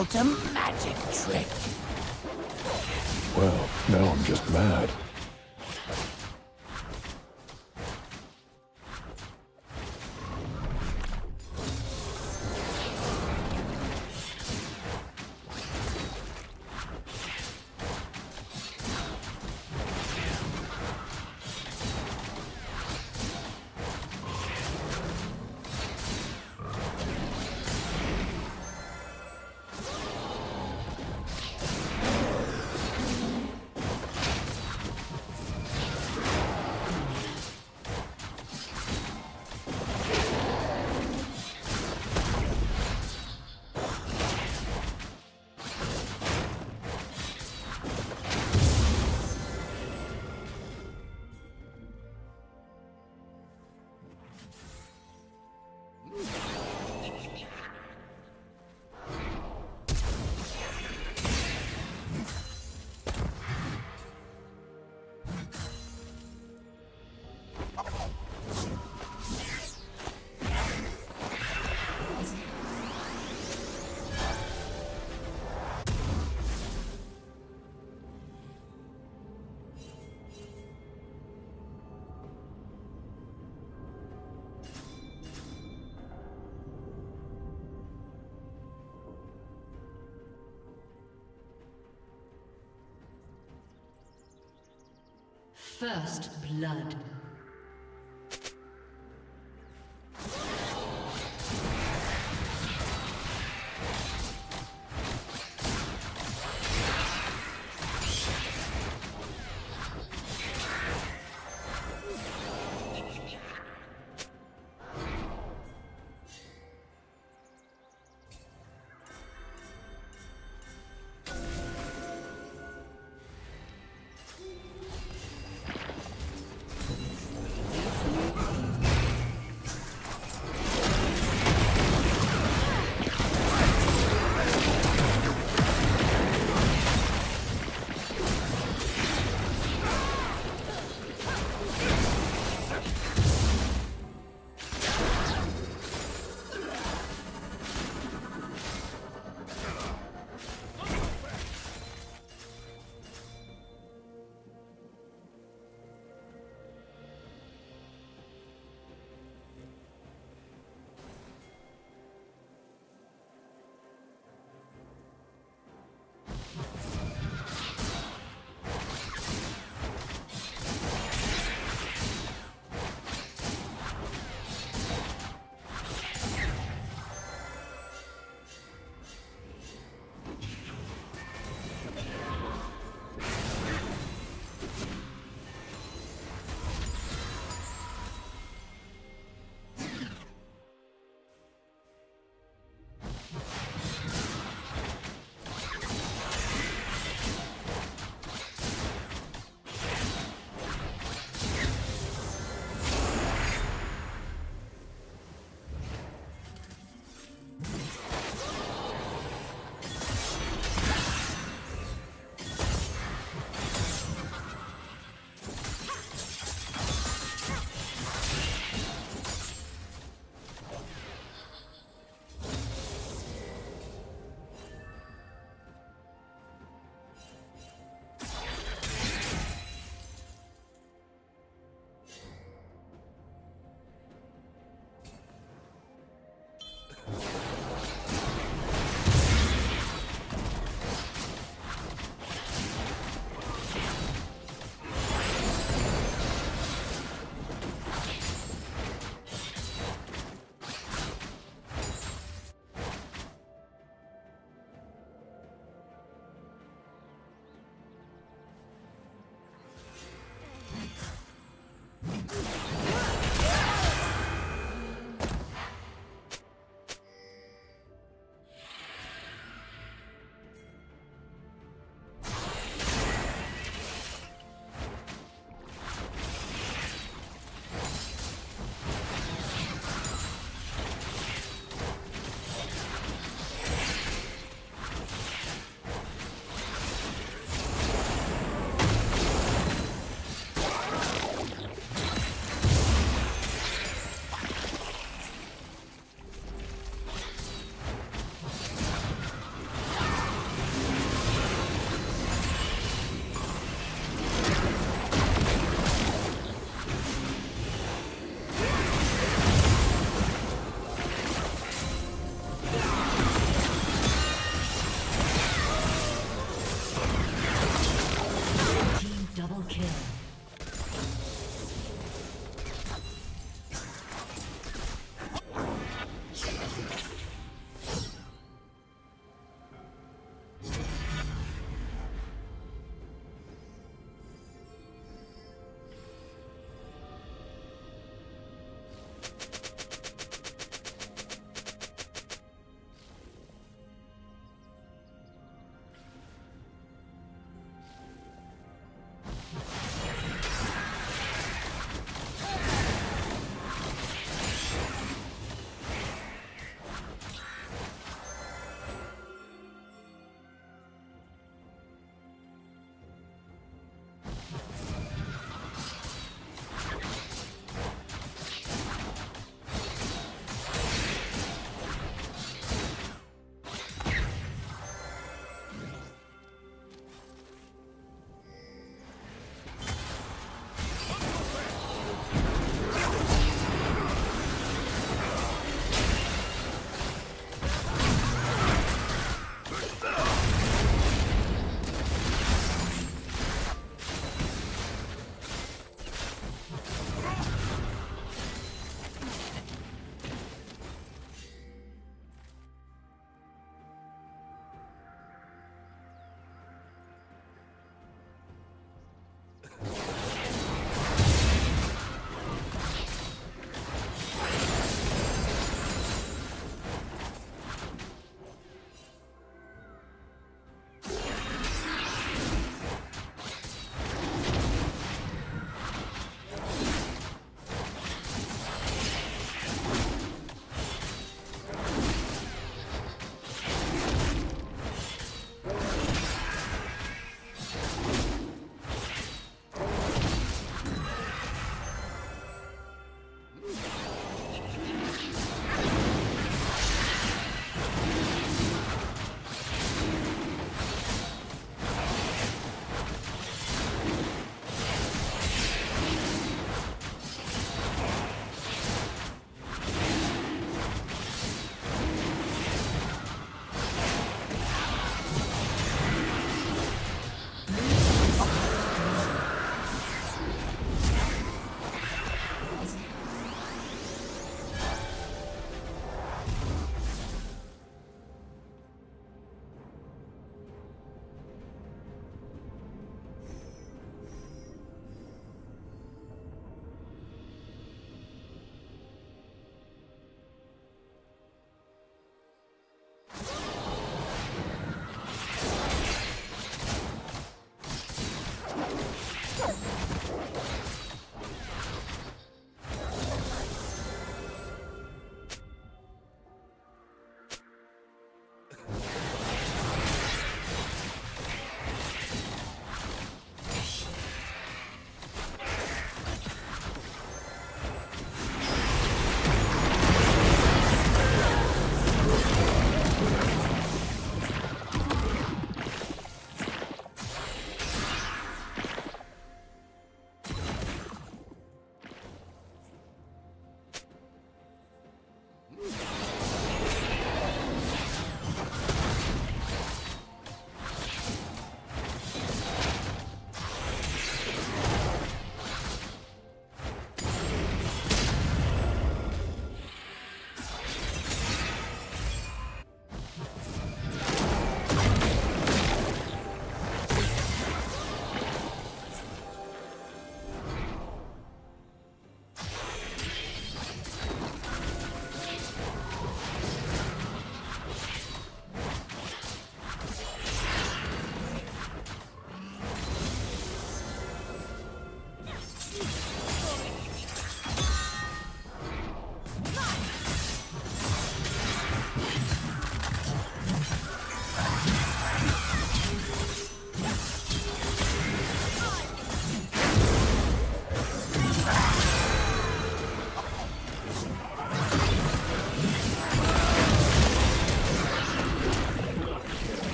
out a magic trick. Well, now I'm just mad. First blood.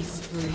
Peacefully.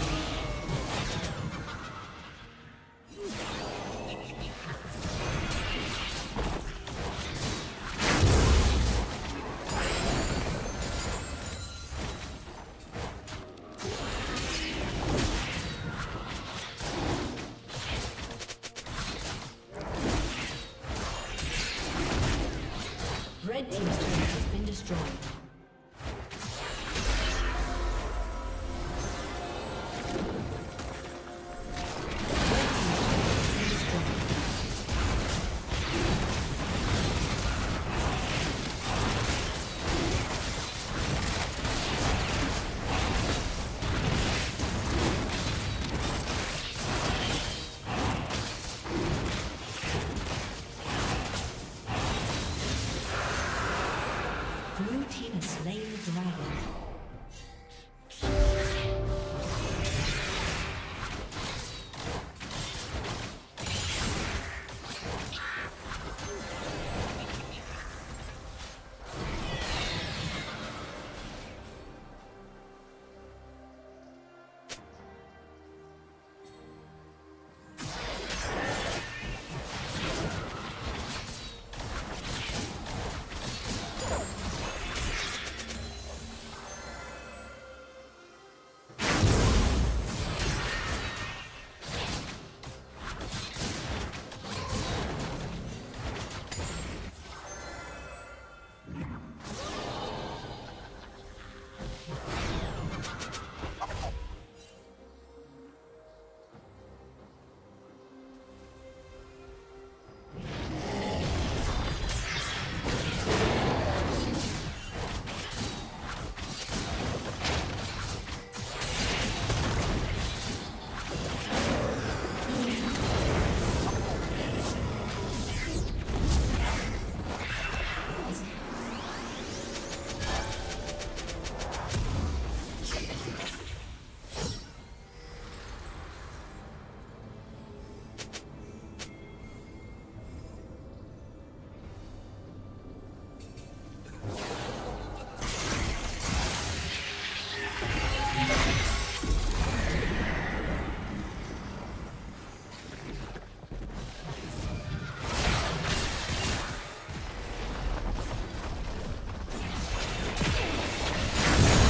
Red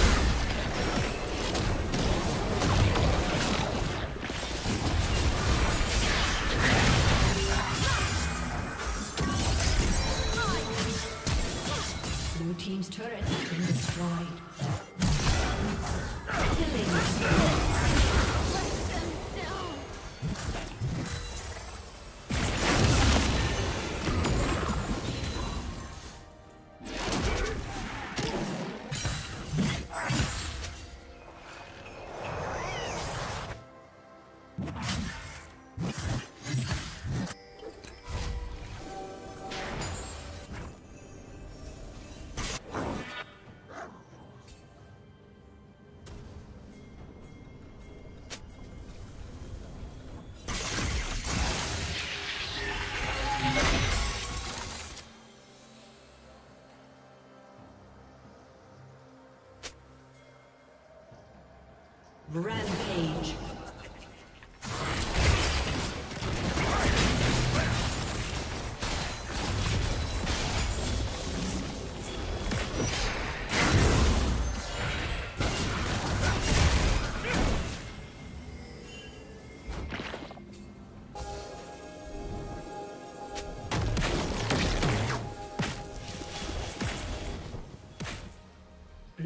team's turret has been destroyed.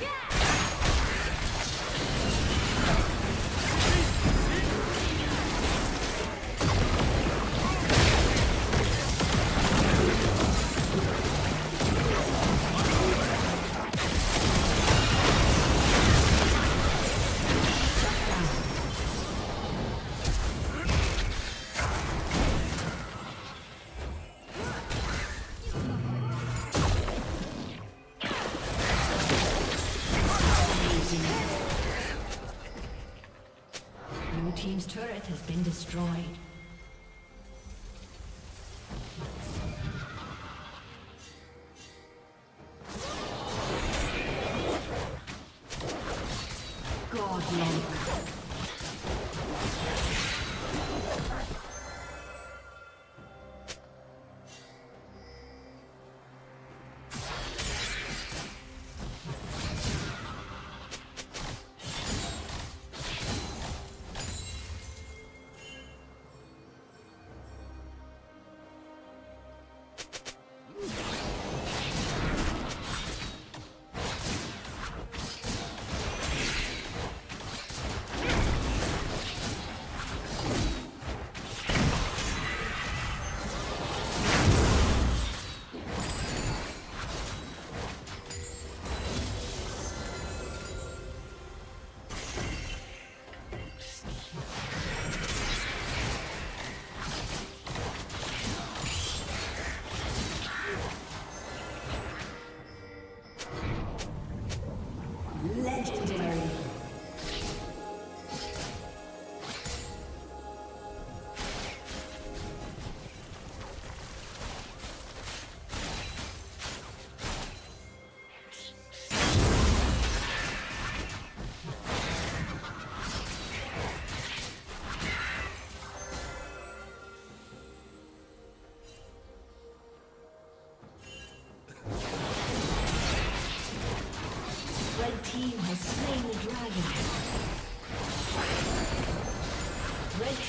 Killing. Rampage. Blue team's turret has been destroyed. Team's turret has been destroyed.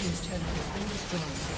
team's turret has been destroyed.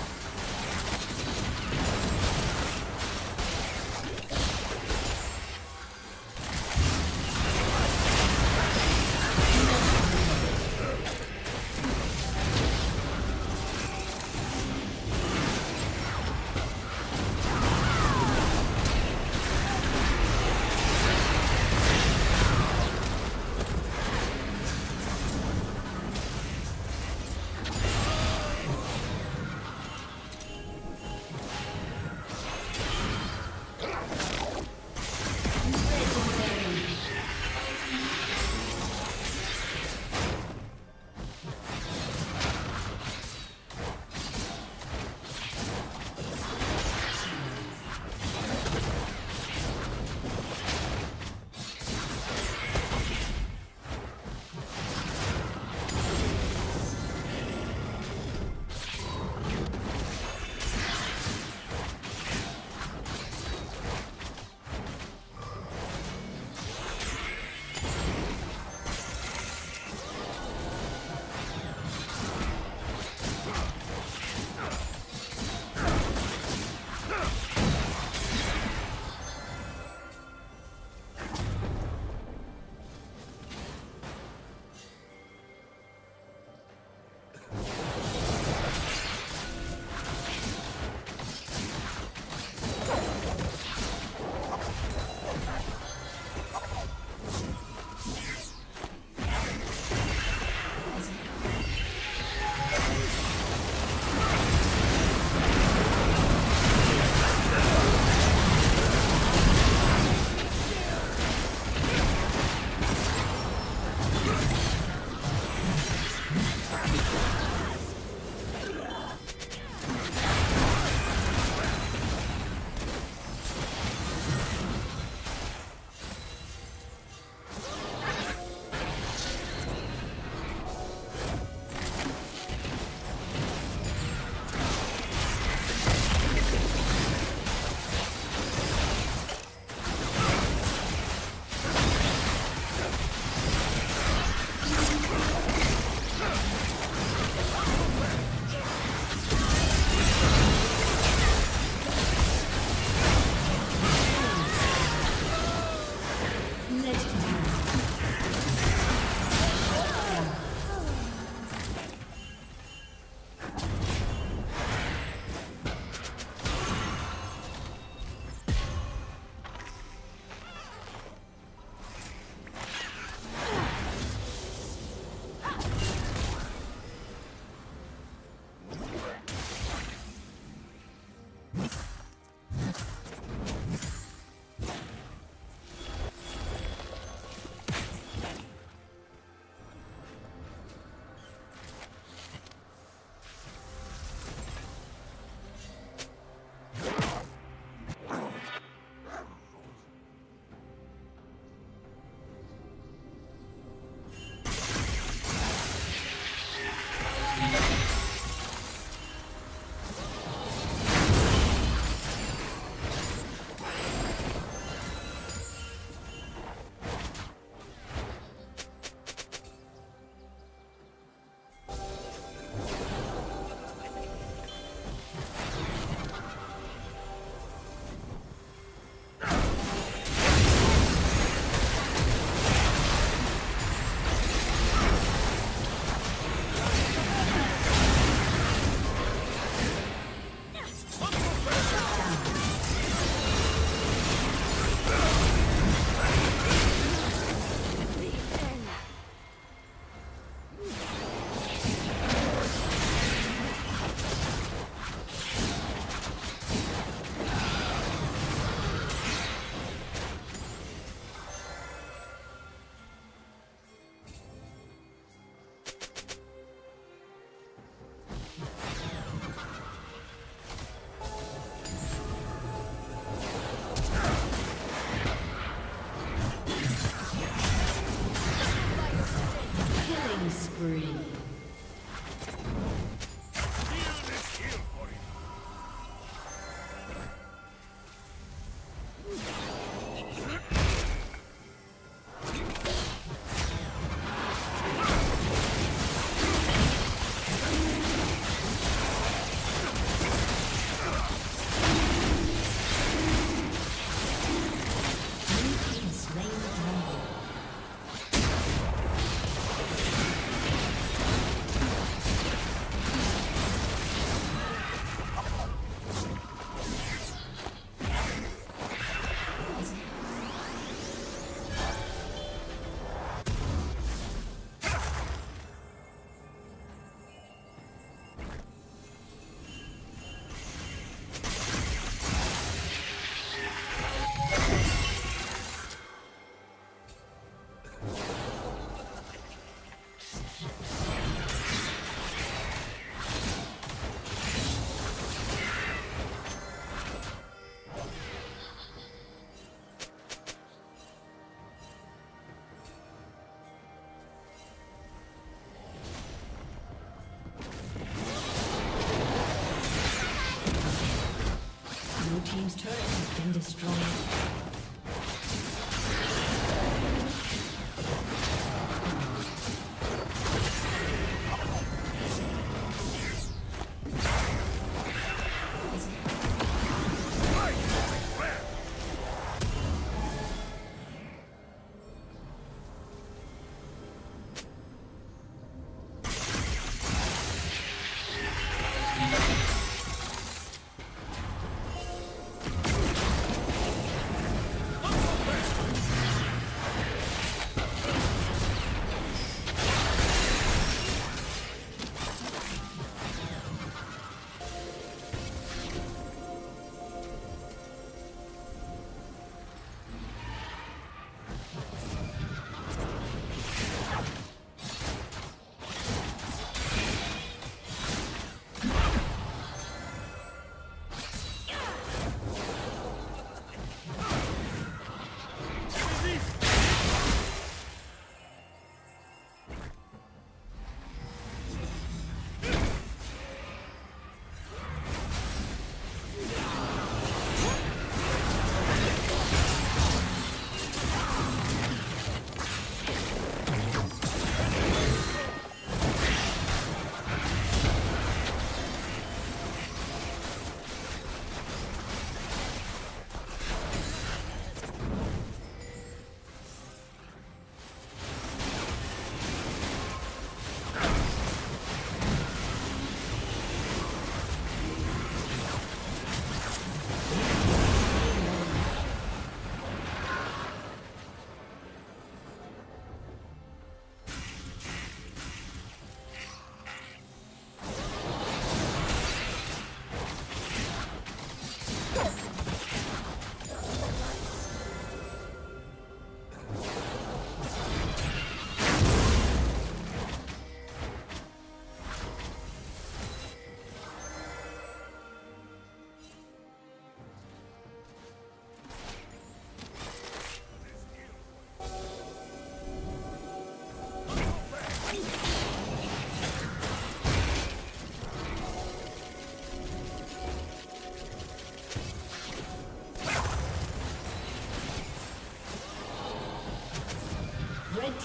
team's turret has been destroyed.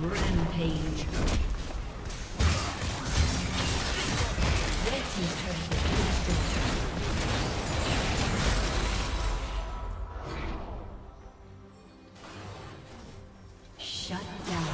Rampage. Red team's turret has been destroyed. Shut down.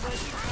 Let's go.